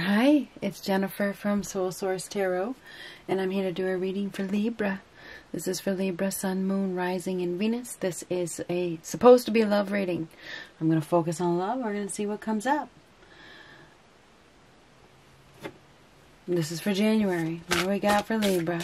Hi, it's Jennifer from Soul Source Tarot, and I'm here to do a reading for Libra. This is for Libra, Sun, Moon, Rising, and Venus. This is supposed to be a love reading. I'm going to focus on love. We're going to see what comes up. This is for January. What do we got for Libra?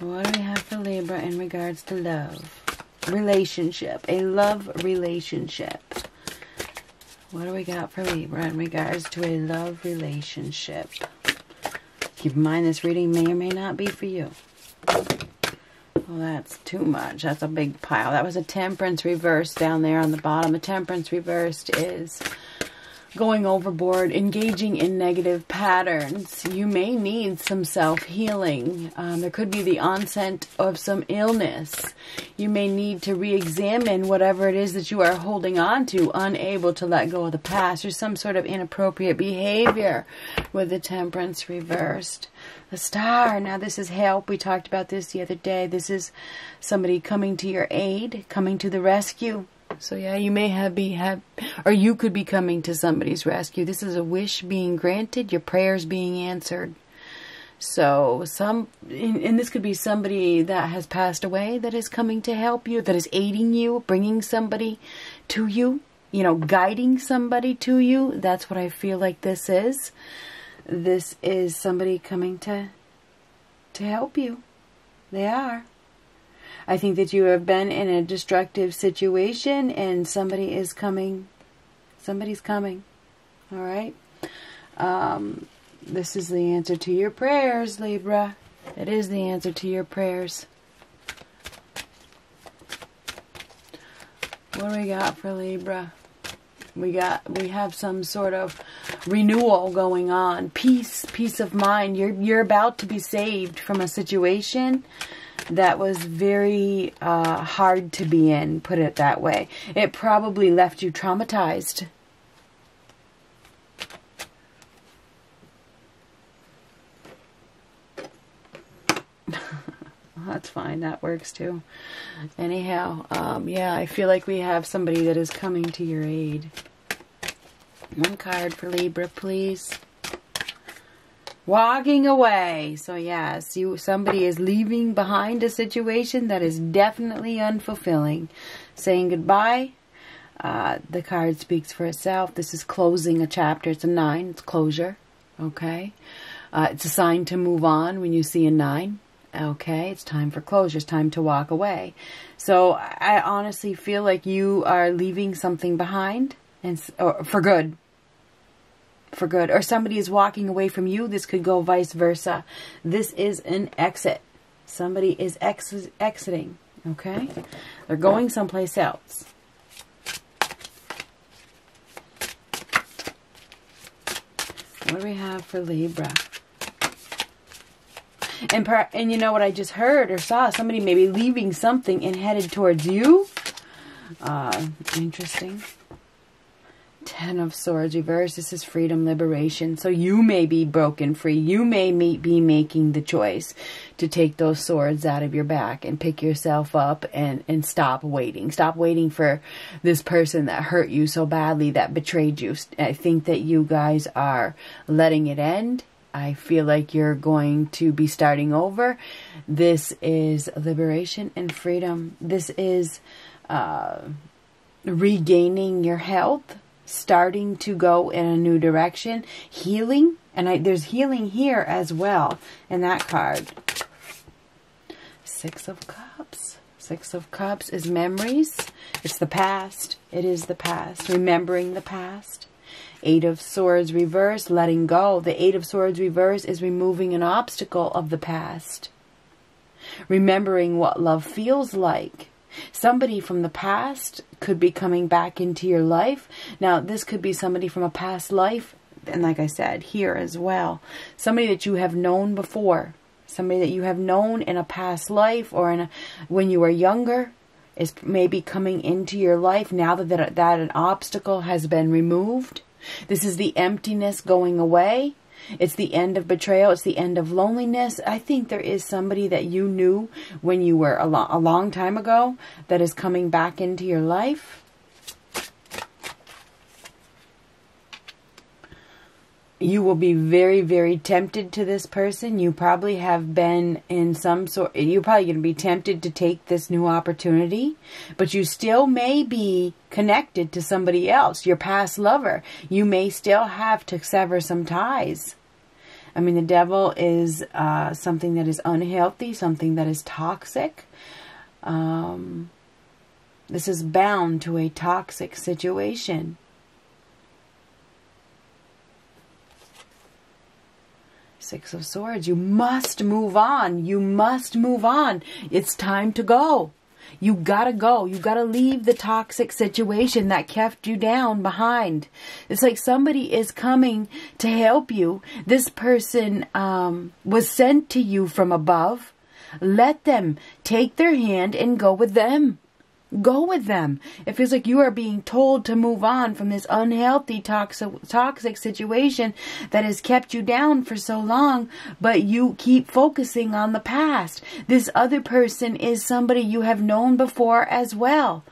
What do we have for Libra in regards to love? Relationship. A love relationship. What do we got for Libra in regards to a love relationship? Keep in mind this reading may or may not be for you. Well, that's too much. That's a big pile. That was a temperance reversed down there on the bottom. A temperance reversed is going overboard, engaging in negative patterns. You may need some self-healing. There could be the onset of some illness. You may need to re-examine whatever it is that you are holding on to, unable to let go of the past. There's some sort of inappropriate behavior with the temperance reversed. The star. Now this is help. We talked about this the other day. This is somebody coming to your aid, coming to the rescue. So yeah, you may you could be coming to somebody's rescue. This is a wish being granted, your prayers being answered. So and this could be somebody that has passed away that is coming to help you, that is aiding you, bringing somebody to you, you know, guiding somebody to you. That's what I feel like this is. This is somebody coming to help you. They are. I think that you have been in a destructive situation and somebody is coming. Somebody's coming. All right. This is the answer to your prayers, Libra. It is the answer to your prayers. What do we got for Libra? We have some sort of renewal going on. Peace of mind. You're about to be saved from a situation that was very hard to be in, put it that way. It probably left you traumatized. That's fine. That works too. Anyhow, yeah, I feel like we have somebody that is coming to your aid. One card for Libra, please. Walking away. So yes, somebody is leaving behind a situation that is definitely unfulfilling. Saying goodbye. The card speaks for itself. This is closing a chapter. It's a 9. It's closure. Okay. It's a sign to move on when you see a 9. Okay, it's time for closure. It's time to walk away. So I honestly feel like you are leaving something behind, and or for good. For good. Or somebody is walking away from you. This could go vice versa. This is an exit. Somebody is exiting. Okay, they're going someplace else. What do we have for Libra? And you know what I just heard or saw? Somebody maybe leaving something and headed towards you. Interesting. 10 of Swords reversed. This is freedom, liberation. So you may be broken free. You may be making the choice to take those swords out of your back and pick yourself up and stop waiting. Stop waiting for this person that hurt you so badly, that betrayed you. I think that you guys are letting it end. I feel like you're going to be starting over. This is liberation and freedom. This is regaining your health, starting to go in a new direction, healing. And there's healing here as well in that card. 6 of Cups. 6 of Cups is memories. It's the past. It is the past. Remembering the past. 8 of Swords reversed, letting go. The 8 of Swords reversed is removing an obstacle of the past. Remembering what love feels like. Somebody from the past could be coming back into your life. Now, this could be somebody from a past life. And like I said, here as well. Somebody that you have known before. Somebody that you have known in a past life or when you were younger is maybe coming into your life now that an obstacle has been removed. This is the emptiness going away. It's the end of betrayal. It's the end of loneliness. I think there is somebody that you knew when you were a long time ago that is coming back into your life. you will be very, very tempted to this person. You probably have been in some sort, you're probably going to be tempted to take this new opportunity, but you still may be connected to somebody else, your past lover. You may still have to sever some ties. I mean, the devil is something that is unhealthy, something that is toxic. This is bound to a toxic situation. Six of Swords. You must move on. You must move on. It's time to go. You gotta go. You gotta leave the toxic situation that kept you down behind. It's like somebody is coming to help you. This person was sent to you from above. Let them take their hand and go with them. Go with them. It feels like you are being told to move on from this unhealthy, toxic situation that has kept you down for so long, but you keep focusing on the past. This other person is somebody you have known before as well.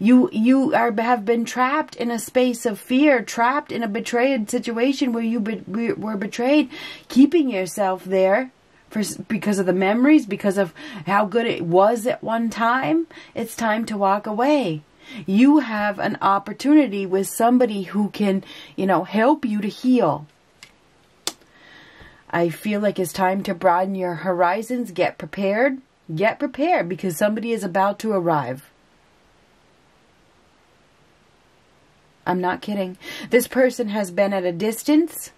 You have been trapped in a space of fear, trapped in a betrayed situation where you were betrayed, keeping yourself there. Because of the memories, because of how good it was at one time, it's time to walk away. You have an opportunity with somebody who can, you know, help you to heal. I feel like it's time to broaden your horizons. Get prepared because somebody is about to arrive. I'm not kidding. This person has been at a distance.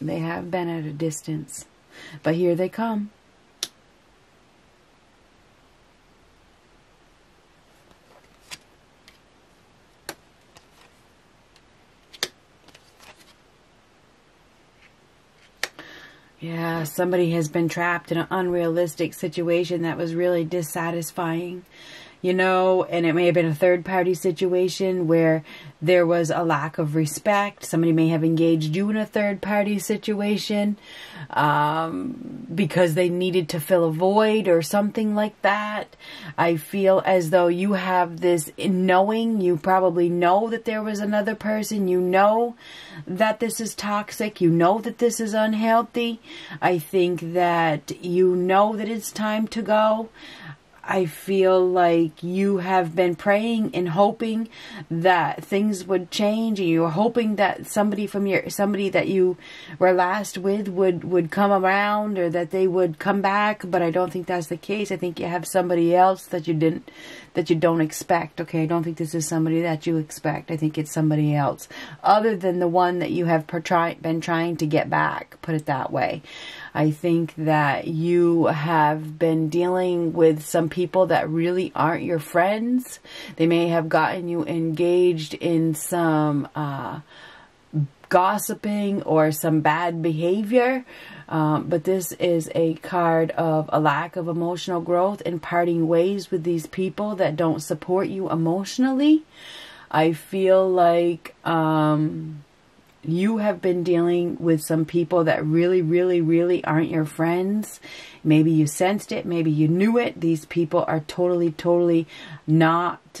They have been at a distance, but here they come. Yeah, somebody has been trapped in an unrealistic situation that was really dissatisfying. You know, and it may have been a third-party situation where there was a lack of respect. Somebody may have engaged you in a third-party situation because they needed to fill a void or something like that. I feel as though you have this knowing. You probably know that there was another person. You know that this is toxic. You know that this is unhealthy. I think that you know that it's time to go. I feel like you have been praying and hoping that things would change, and you were hoping that somebody from your that you were last with would come around, or that they would come back. But I don't think that's the case. I think you have somebody else that you didn't, that you don't expect. Okay, I don't think this is somebody that you expect. I think it's somebody else other than the one that you have been trying to get back. Put it that way. I think that you have been dealing with some people that really aren't your friends. They may have gotten you engaged in some gossiping or some bad behavior. But this is a card of a lack of emotional growth and parting ways with these people that don't support you emotionally. I feel like you have been dealing with some people that really, really, really aren't your friends. Maybe you sensed it. Maybe you knew it. These people are totally, totally not,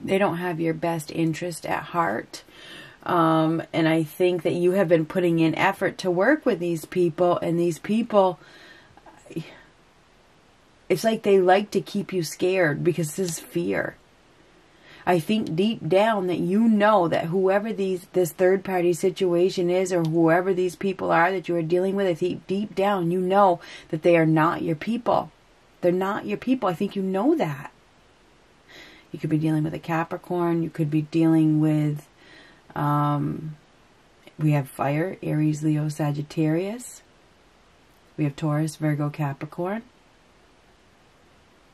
they don't have your best interest at heart. And I think that you have been putting in effort to work with these people, and these people, it's like they like to keep you scared because this is fear. I think deep down that you know that whoever this third-party situation is, or whoever these people are that you are dealing with, I think deep down you know that they are not your people. They're not your people. I think you know that. You could be dealing with a Capricorn. You could be dealing with, we have fire, Aries, Leo, Sagittarius. We have Taurus, Virgo, Capricorn.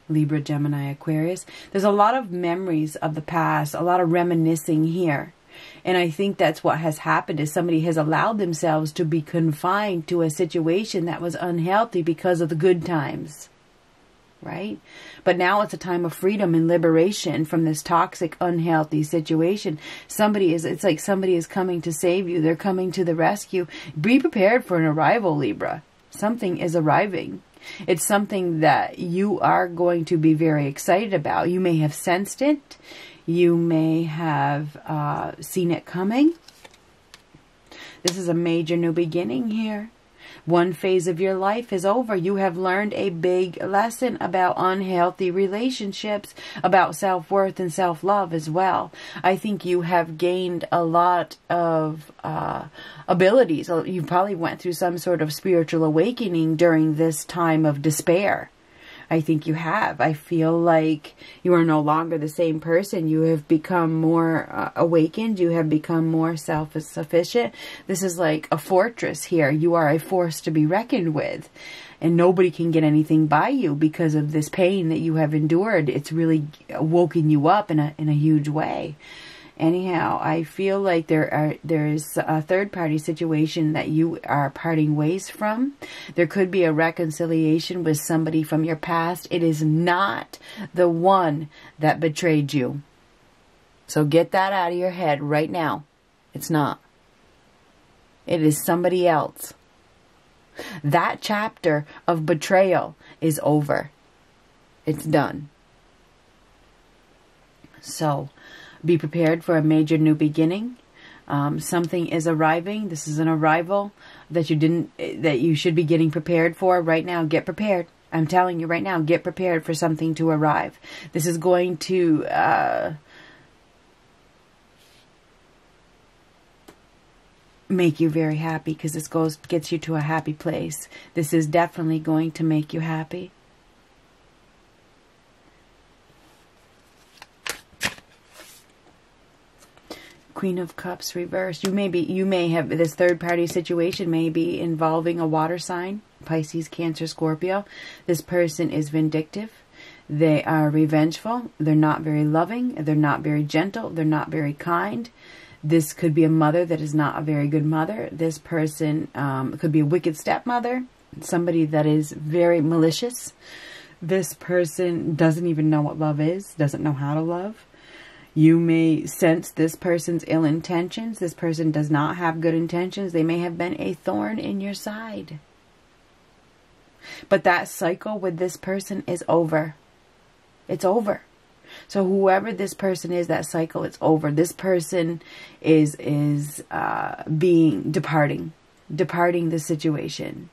Libra, Gemini, Aquarius. There's a lot of memories of the past, a lot of reminiscing here. And I think that's what has happened, is somebody has allowed themselves to be confined to a situation that was unhealthy because of the good times, right? But now it's a time of freedom and liberation from this toxic, unhealthy situation. Somebody is, it's like somebody is coming to save you. They're coming to the rescue. Be prepared for an arrival, Libra. Something is arriving. It's something that you are going to be very excited about. You may have sensed it. You may have seen it coming. This is a major new beginning here. One phase of your life is over. You have learned a big lesson about unhealthy relationships, about self-worth and self-love as well. I think you have gained a lot of abilities. You probably went through some sort of spiritual awakening during this time of despair. I think you have. I feel like you are no longer the same person. You have become more awakened. You have become more self-sufficient. This is like a fortress here. You are a force to be reckoned with. And nobody can get anything by you because of this pain that you have endured. It's really woken you up in a huge way. Anyhow, I feel like there is a third-party situation that you are parting ways from. There could be a reconciliation with somebody from your past. It is not the one that betrayed you. So get that out of your head right now. It's not. It is somebody else. That chapter of betrayal is over. It's done. So be prepared for a major new beginning. Something is arriving. This is an arrival that you should be getting prepared for right now. Get prepared. I'm telling you right now, get prepared for something to arrive. This is going to make you very happy because this gets you to a happy place. This is definitely going to make you happy. Queen of Cups reversed. You may have this third party situation may be involving a water sign, Pisces, Cancer, Scorpio. This person is vindictive. They are revengeful. They're not very loving. They're not very gentle. They're not very kind. This could be a mother that is not a very good mother. This person could be a wicked stepmother, somebody that is very malicious. This person doesn't even know what love is, doesn't know how to love. You may sense this person's ill intentions. This person does not have good intentions. They may have been a thorn in your side. But that cycle with this person is over. It's over. So whoever this person is, that cycle, it's over. This person is departing the situation.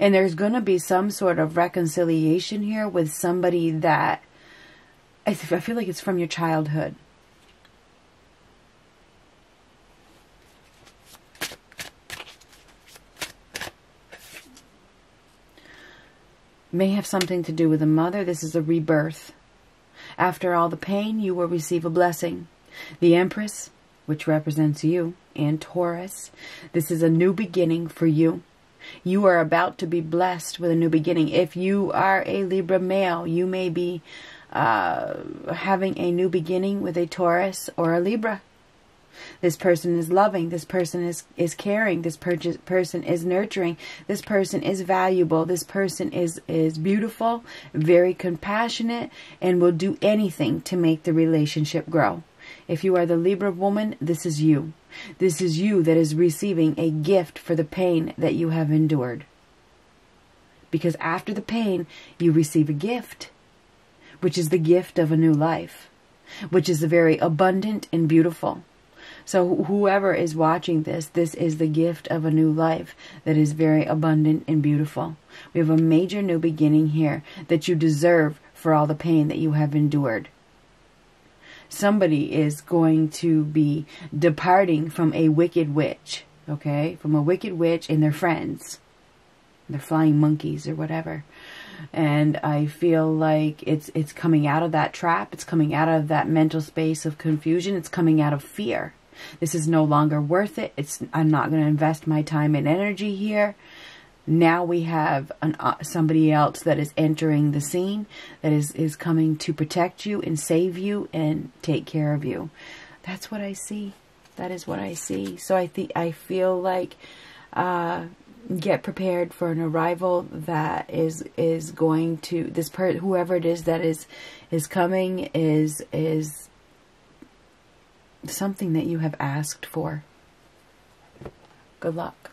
And there's going to be some sort of reconciliation here with somebody that I feel like it's from your childhood. May have something to do with a mother. This is a rebirth. After all the pain, you will receive a blessing. The Empress, which represents you, and Taurus. This is a new beginning for you. You are about to be blessed with a new beginning. If you are a Libra male, you may be having a new beginning with a Taurus or a Libra. This person is loving. This person is caring. This person is nurturing. This person is valuable. This person is beautiful, very compassionate, and will do anything to make the relationship grow. If you are the Libra woman, this is you. This is you that is receiving a gift for the pain that you have endured. Because after the pain, you receive a gift, which is the gift of a new life, which is very abundant and beautiful. So whoever is watching this, this is the gift of a new life that is very abundant and beautiful. We have a major new beginning here that you deserve for all the pain that you have endured. Somebody is going to be departing from a wicked witch, okay? From a wicked witch and their friends. They're flying monkeys or whatever. And I feel like it's coming out of that trap. It's coming out of that mental space of confusion. It's coming out of fear. This is no longer worth it. I'm not going to invest my time and energy here. Now we have somebody else that is entering the scene, that is coming to protect you and save you and take care of you. That's what I see. That is what I see. So I feel like get prepared for an arrival that is going to whoever it is that is coming is something that you have asked for. Good luck.